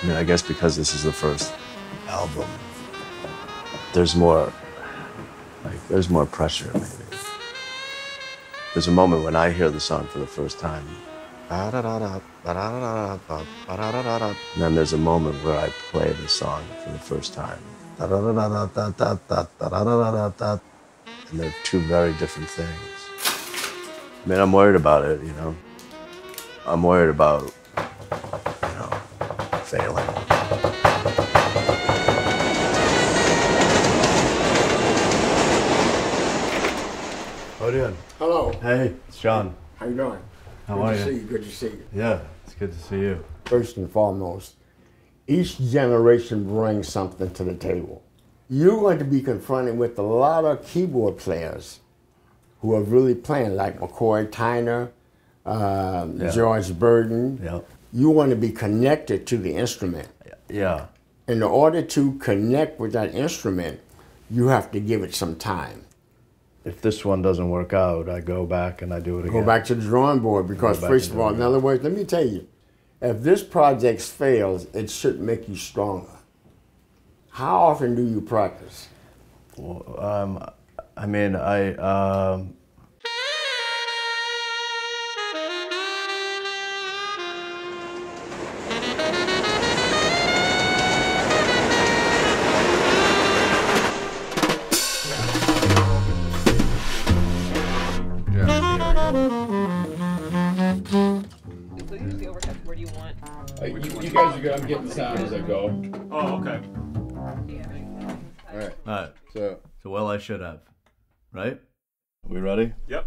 I mean, I guess because this is the first album, there's more pressure, maybe. There's a moment when I hear the song for the first time. And then there's a moment where I play the song for the first time. And they're two very different things. I mean, I'm worried about it, you know? I'm worried about, you know, failing. How are you doing? Hello. Hey, it's John. How you doing? How are you? Good to see you. Yeah, it's good to see you. First and foremost, each generation brings something to the table. You're going to be confronted with a lot of keyboard players who are really playing, like McCoy Tyner, George Burton. Yeah. You want to be connected to the instrument. Yeah. In order to connect with that instrument, you have to give it some time. If this one doesn't work out, I go back and I do it again. Go back to the drawing board, because first of all, in other words, let me tell you, if this project fails, it should make you stronger. How often do you practice? Well, I mean, where do you want? You guys are good. I'm getting the sound as I go. Oh, okay. Alright. Alright. So well, I should have. Right? Are we ready? Yep.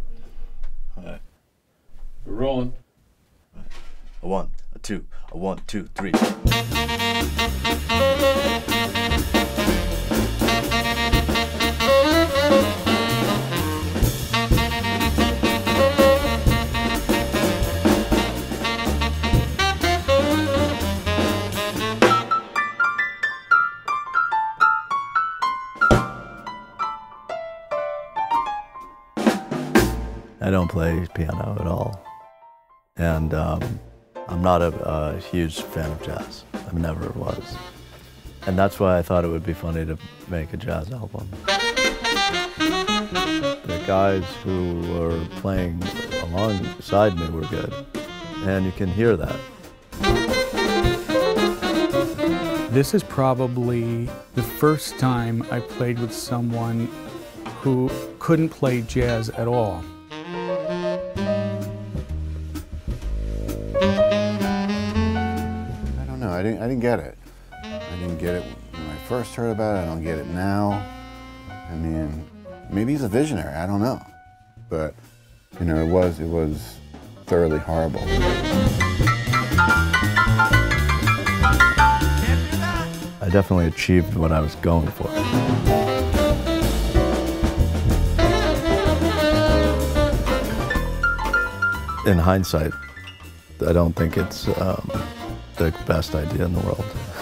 Alright. We're rolling. Right. A one, a two, a 1, 2, 3. I don't play piano at all, and I'm not a huge fan of jazz. I never was, and that's why I thought it would be funny to make a jazz album. The guys who were playing alongside me were good, and you can hear that. This is probably the first time I played with someone who couldn't play jazz at all. I didn't get it. I didn't get it when I first heard about it. I don't get it now. I mean, maybe he's a visionary. I don't know. But, you know, it was thoroughly horrible. I definitely achieved what I was going for. In hindsight, I don't think it's the best idea in the world.